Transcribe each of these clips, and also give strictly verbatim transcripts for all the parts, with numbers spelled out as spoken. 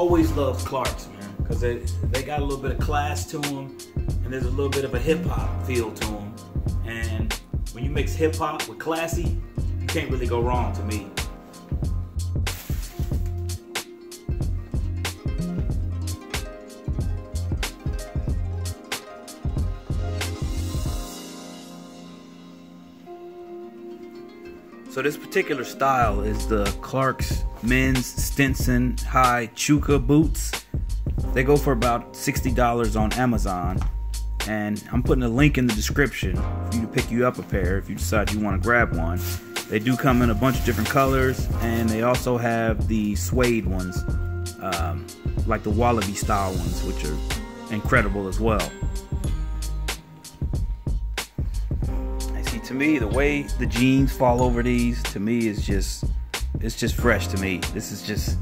always loved Clarks, man, because they, they got a little bit of class to them, and there's a little bit of a hip-hop feel to them. And when you mix hip-hop with classy, you can't really go wrong to me. So this particular style is the Clarks Men's Stinson High Chukka Boots. They go for about sixty dollars on Amazon. And I'm putting a link in the description for you to pick you up a pair if you decide you want to grab one. They do come in a bunch of different colors, and they also have the suede ones, um, like the Wallaby style ones, which are incredible as well. To me, the way the jeans fall over these, to me, is just, it's just fresh to me. This is just,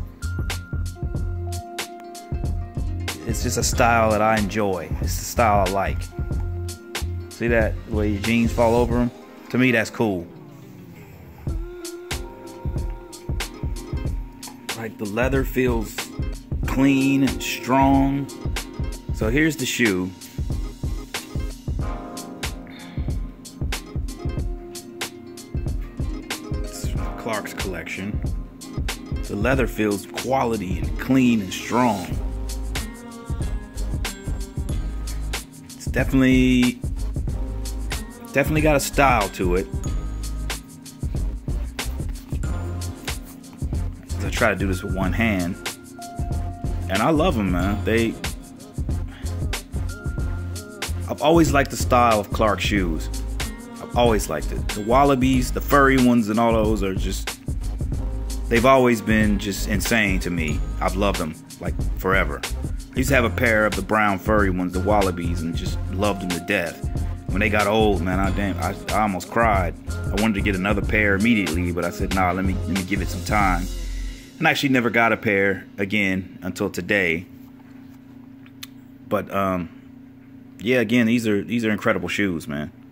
it's just a style that I enjoy. It's the style I like. See that, the way your jeans fall over them? To me, that's cool. Like, the leather feels clean and strong. So here's the shoe. Clarks collection. The leather feels quality and clean and strong. It's definitely definitely got a style to it. I try to do this with one hand, and I love them, man. They I've always liked the style of Clarks shoes. Always liked it. The Wallabies, the furry ones, and all those are just, they've always been just insane to me. I've loved them, like, forever. I used to have a pair of the brown furry ones, the Wallabies, and just loved them to death. When they got old, man, I damn, I, I almost cried. I wanted to get another pair immediately, but I said, nah, let me, let me give it some time. And I actually never got a pair again until today. But, um, yeah, again, these are, these are incredible shoes, man.